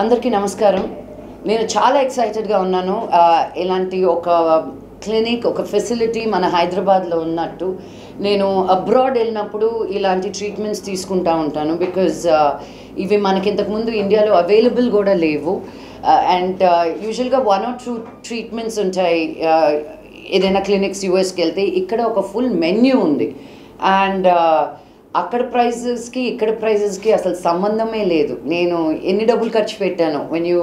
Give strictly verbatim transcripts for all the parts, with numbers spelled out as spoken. అందరికీ నమస్కారం నేను చాలా ఎక్సైటెడ్ గా ఉన్నాను ఇలాంటి ఒక క్లినిక్ ఒక ఫెసిలిటీ మన హైదరాబాద్ లో ఉన్నట్టు నేను అబ్రాడ్ వెళ్ళినప్పుడు ఇలాంటి ట్రీట్మెంట్స్ తీసుకుంటా ఉంటాను బికాజ్ ఇవి మనకి ఇంతకు ముందు ఇండియాలో అవైలబుల్ కూడా లేవు అండ్ యూజువల్ గా వన్ ఆర్ టూ ట్రీట్మెంట్స్ ఉంటాయి ఏదైనా క్లినిక్స్ యూఎస్ కి వెళ్తే ఇక్కడ ఒక ఫుల్ మెన్యూ ఉంది అండ్ అక్కడ ప్రైజెస్ కి ఇక్కడ ప్రైజెస్ కి అసలు సంబంధమే లేదు నేను ఎన్ని డబుల్ ఖర్చు పెట్టాను when you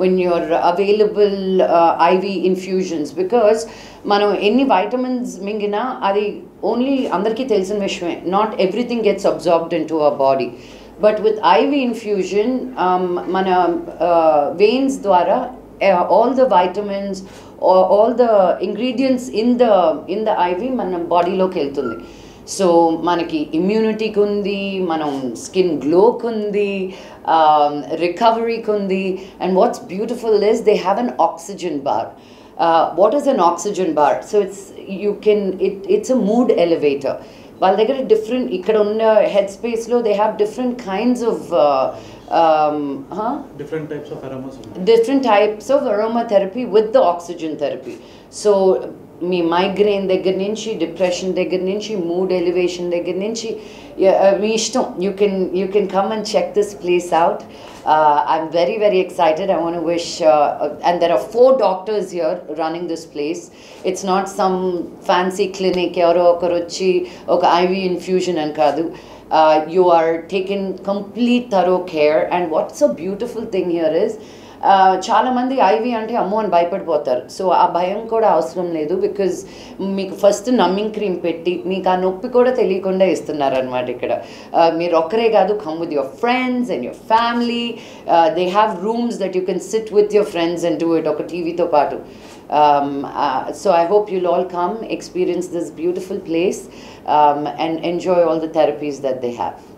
when you are available uh, I V infusions because మనం ఎన్ని విటమిన్స్ మింగినా అది ఓన్లీ అందరికీ తెలిసిన విషయమే not everything gets absorbed into our body but with I V infusion um, మన veins ద్వారా all the vitamins or all the ingredients in the in the I V మన బాడీలోకి వెళ్తుంది సో మనకి ఇమ్యూనిటీకి ఉంది మనం స్కిన్ గ్లోకి ఉంది రికవరీకి ఉంది and what's beautiful is they have an oxygen bar what is an oxygen bar so it's you can it it's a mood elevator వాళ్ళ దగ్గర డిఫరెంట్ ఇక్కడ ఉన్న హెడ్ స్పేస్లో they have different kinds of different types of aromas different types of aromatherapy with the oxygen therapy so మీ migraine దగ్గర నుంచి depression దగ్గర నుంచి మూడ్ ఎలివేషన్ దగ్గర నుంచి మీ ఇష్టం you can you can come and check this place out I'm very very excited I want to wish and there are four doctors here running this place it's not some fancy clinic ఎవరో ఒకరు వచ్చి ఒక IV infusion అని కాదు you are taken complete thorough care and what's a beautiful thing here is చాలామంది IV అంటే అమ్మో అని భయపడిపోతారు సో ఆ భయం కూడా అవసరం లేదు బికాజ్ మీకు ఫస్ట్ నమ్మింగ్ క్రీమ్ పెట్టి మీకు ఆ నొప్పి కూడా తెలియకుండా ఇస్తున్నారు అనమాట ఇక్కడ మీరు ఒక్కరే కాదు come with your friends and your family they have rooms that you can sit with your friends and do it ఒక టీవీతో పాటు so I hope you'll all come experience this beautiful place and enjoy all the therapies that they have